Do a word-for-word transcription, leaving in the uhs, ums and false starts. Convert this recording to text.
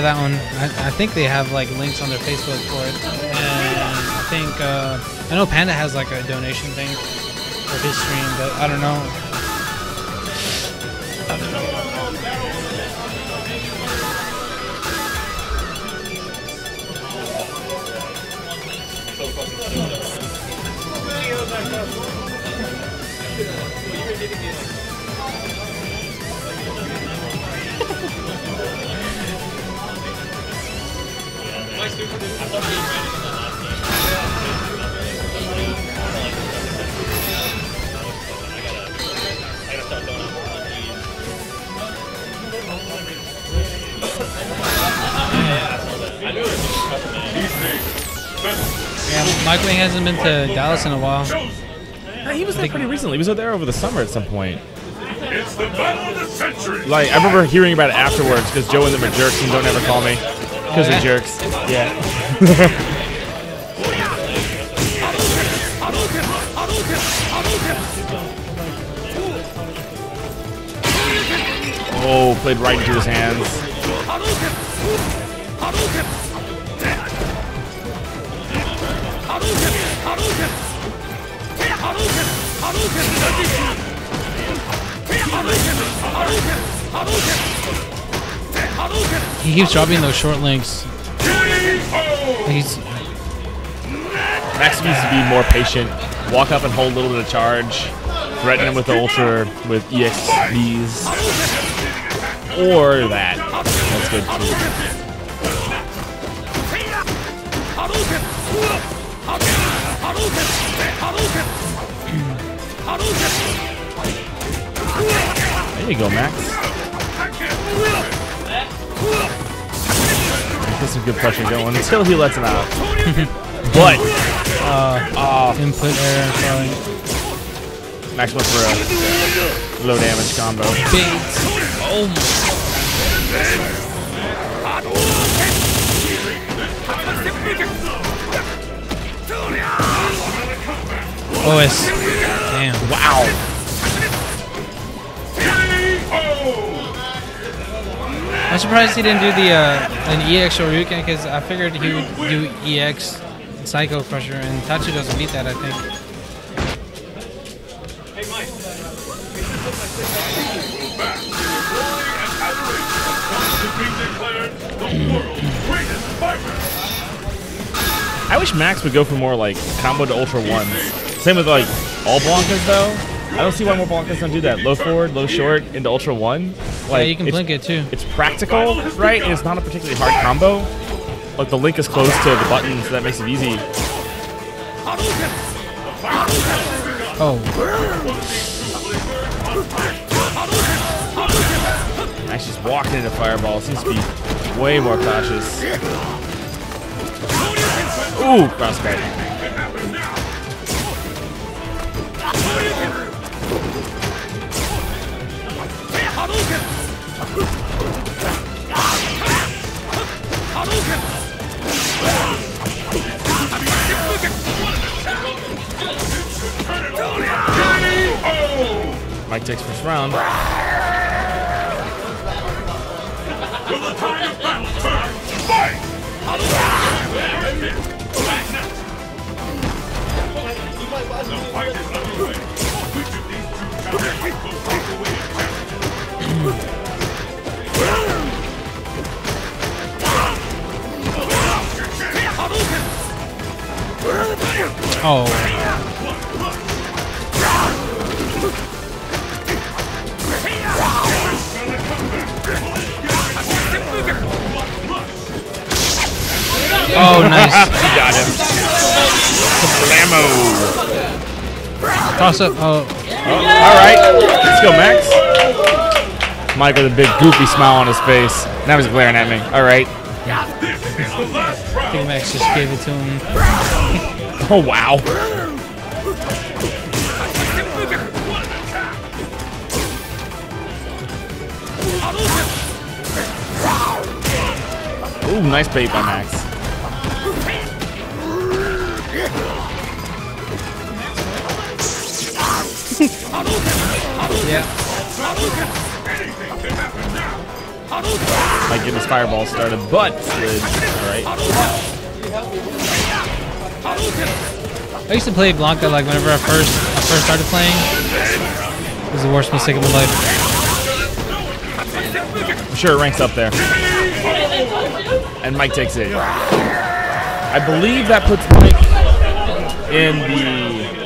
That one, I, I think they have like links on their Facebook for it, and I think uh, I know Panda has like a donation thing for his stream, but I don't know. I don't know. I Yeah, Michael hasn't been to Dallas in a while. No, he was there pretty recently. He was there over the summer at some point. It's the battle of the century. Like, I remember hearing about it afterwards because Joe and them are jerks and don't ever call me. Because they're jerks. Yeah. Oh, played right into his hands. He keeps dropping those short links. He's Max needs to be more patient. Walk up and hold a little bit of charge. Threaten him with the ultra with E X Vs. Or that. That's good too. There you go, Max. That's some good pressure going until he lets it out. But uh, oh. Input error throwing. Maximum for a low damage combo. Big. Oh my. Oh, it's damn. Wow. I'm surprised he didn't do the uh, an E X Shoryuken because I figured he would do E X Psycho Crusher, and Tachi doesn't beat that, I think. I wish Max would go for more like combo to Ultra ones. Same with like all Blancas though. I don't see why more Blancas don't do that. Low forward, low short, into Ultra one. Like, yeah, you can blink it too. It's practical, right? And it's not a particularly hard combo. Like, the link is close to the button, so that makes it easy. Oh. Max just walked into Fireball. Seems to be way more cautious. Ooh, crossbite. Mike takes first round. Oh. Oh, nice. You got him. Blammo. Toss up. Oh. Oh. All right. Let's go, Max. Mike with a big goofy smile on his face. Now he's glaring at me. All right. I think Max just gave it to him. Oh, wow. Ooh, nice bait by Max. Yeah. Might get his fireball started, but good. Alright. I used to play Blanca like whenever I first I first started playing. It was the worst mistake of my life. I'm sure it ranks up there. And Mike takes it. I believe that puts Mike in the